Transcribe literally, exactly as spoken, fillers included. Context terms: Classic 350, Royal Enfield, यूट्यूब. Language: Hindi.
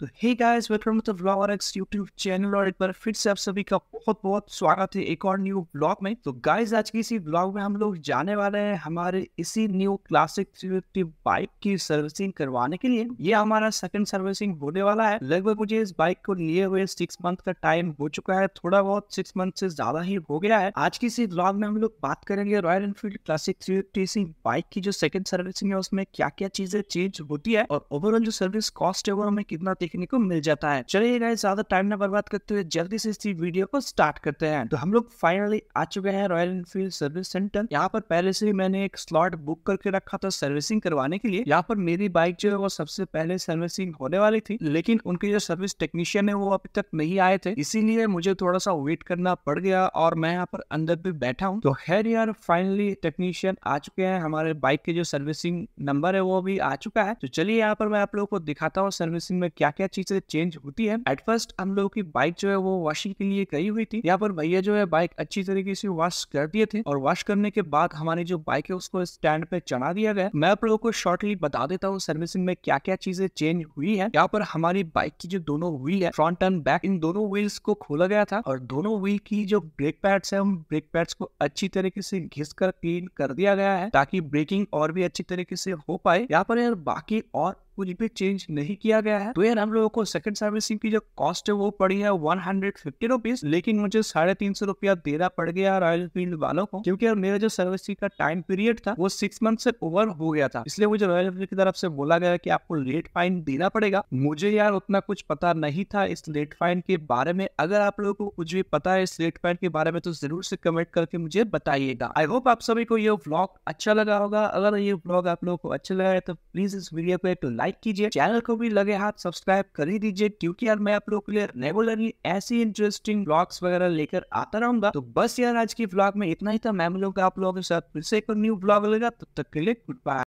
तो hey guys welcome to the vlog और एक्स यूट्यूब चैनल और एक बार फिर से आप सभी का बहुत बहुत स्वागत है एक और न्यू व्लॉग में। तो गाइस आज की इसी व्लॉग में हम लोग जाने वाले हैं हमारे इसी new classic three fifty bike की सर्विसिंग करवाने के लिए। ये हमारा सेकंड सर्विसिंग होने वाला है। लगभग मुझे इस बाइक को लिए हुए सिक्स मंथ का टाइम हो चुका है, थोड़ा बहुत सिक्स मंथ से ज्यादा ही हो गया है। आज की इसी व्लॉग में हम लोग बात करेंगे Royal Enfield classic three fifty इसी बाइक की जो सेकंड सर्विसिंग है उसमें क्या क्या चीजें चेंज होती है और ओवरऑल जो सर्विस कॉस्ट है वो हमें कितना देखने को मिल जाता है। चलिए गाइस ज्यादा टाइम ना बर्बाद करते हुए जल्दी से इस वीडियो को स्टार्ट करते हैं। तो हम लोग फाइनली आ चुके हैं रॉयल एनफील्ड सर्विस सेंटर। यहाँ पर पहले से ही मैंने एक स्लॉट बुक करके रखा था सर्विसिंग करवाने के लिए। यहाँ पर मेरी बाइक जो है वो सबसे पहले सर्विसिंग होने वाली थी, लेकिन उनके जो सर्विस टेक्नीशियन है वो अभी तक नहीं आए थे, इसीलिए मुझे थोड़ा सा वेट करना पड़ गया और मैं यहाँ पर अंदर भी बैठा हूँ। तो खैर यार फाइनली टेक्नीशियन आ चुके हैं, हमारे बाइक के जो सर्विसिंग नंबर है वो भी आ चुका है। तो चलिए यहाँ पर मैं आप लोगों को दिखाता हूँ सर्विसिंग में क्या क्या चीजें चेंज होती है। एट फर्स्ट हम लोगों की बाइक जो है वो वॉशिंग के लिए गई हुई थी। यहाँ पर भैया जो है बाइक अच्छी तरीके से वॉश कर दिए थे और वॉश करने के बाद हमारी जो बाइक है उसको स्टैंड पे चढ़ा दिया गया। मैं आप लोगों को शॉर्टली बता देता हूँ सर्विसिंग में क्या क्या चीजें चेंज हुई है। यहाँ पर हमारी बाइक की जो दोनों व्हील है फ्रंट एंड बैक, इन दोनों व्हील्स को खोला गया था और दोनों व्हील की जो ब्रेक पैड्स है उन ब्रेक पैड्स को अच्छी तरीके से घिस कर क्लीन कर दिया गया है ताकि ब्रेकिंग और भी अच्छी तरीके से हो पाए। यहाँ पर यार बाकी और कुछ भी चेंज नहीं किया गया है। तो यार हम लोगों को सेकंड सर्विसिंग की जो कॉस्ट है वो पड़ी है वन हंड्रेड फिफ्टी रुपीज, लेकिन मुझे साढ़े तीन सौ रुपया देना पड़ गया रॉयल एनफील्ड वालों को, क्योंकि यार मेरा जो सर्विसिंग का टाइम पीरियड था वो सिक्स मंथ से ओवर हो गया था, इसलिए मुझे रॉयल एनफील्ड की तरफ से बोला गया कि आपको लेट फाइन देना पड़ेगा। मुझे यार उतना कुछ पता नहीं था इस लेट फाइन के बारे में। अगर आप लोगों को कुछ भी पता है इस लेट फाइन के बारे में तो जरूर से कमेंट करके मुझे बताइएगा। आई होप आप सभी को ये व्लॉग अच्छा लगा होगा। अगर ये व्लॉग आप लोगों को अच्छा लगा है तो प्लीज इस वीडियो पे तो लाइक कीजिए, चैनल को भी लगे हाथ सब्सक्राइब कर ही दीजिए, क्योंकि यार मैं आप लोगों के लिए रेगुलरली ऐसी इंटरेस्टिंग व्लॉग्स वगैरह लेकर आता रहूंगा। तो बस यार आज की व्लॉग में इतना ही था। मैं मिलूंगा आप लोगों के साथ फिर से एक न्यू व्लॉग लेगा, तब तक के लिए गुड बाय।